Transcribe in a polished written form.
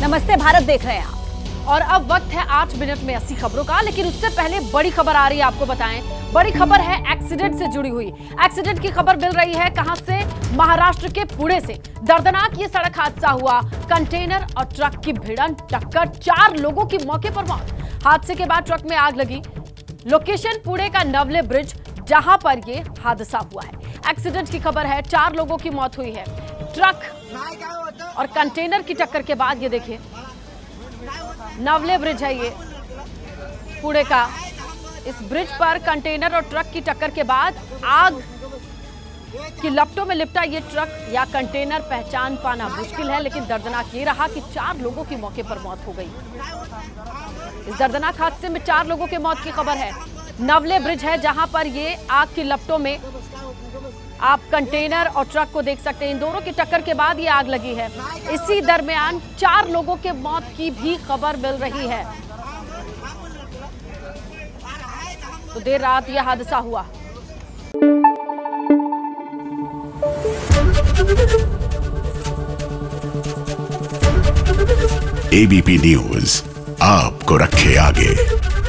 नमस्ते भारत देख रहे हैं आप और अब वक्त है 8 मिनट में 80 खबरों का। लेकिन उससे पहले बड़ी खबर आ रही है, आपको बताएं। बड़ी खबर है एक्सीडेंट से जुड़ी हुई। एक्सीडेंट की खबर मिल रही है कहां से? महाराष्ट्र के पुणे से दर्दनाक ये सड़क हादसा हुआ। कंटेनर और ट्रक की भिड़ंत टक्कर, 4 लोगों की मौके पर मौत। हादसे के बाद ट्रक में आग लगी। लोकेशन पुणे का नवले ब्रिज, जहां पर ये हादसा हुआ है। एक्सीडेंट की खबर है, 4 लोगों की मौत हुई है। ट्रक और कंटेनर की टक्कर के बाद ये देखिए नवले ब्रिज है ये पुणे का। इस ब्रिज पर कंटेनर और ट्रक की टक्कर के बाद आग की लपटों में लिपटा ये ट्रक या कंटेनर पहचान पाना मुश्किल है, लेकिन दर्दनाक ये रहा कि 4 लोगों की मौके पर मौत हो गई। इस दर्दनाक हादसे में 4 लोगों की मौत की खबर है। नवले ब्रिज है जहां पर ये आग की लपटों में आप कंटेनर और ट्रक को देख सकते हैं। इन दोनों की टक्कर के बाद ये आग लगी है। इसी दरमियान 4 लोगों के मौत की भी खबर मिल रही है। तो देर रात यह हादसा हुआ। एबीपी न्यूज आपको रखे आगे।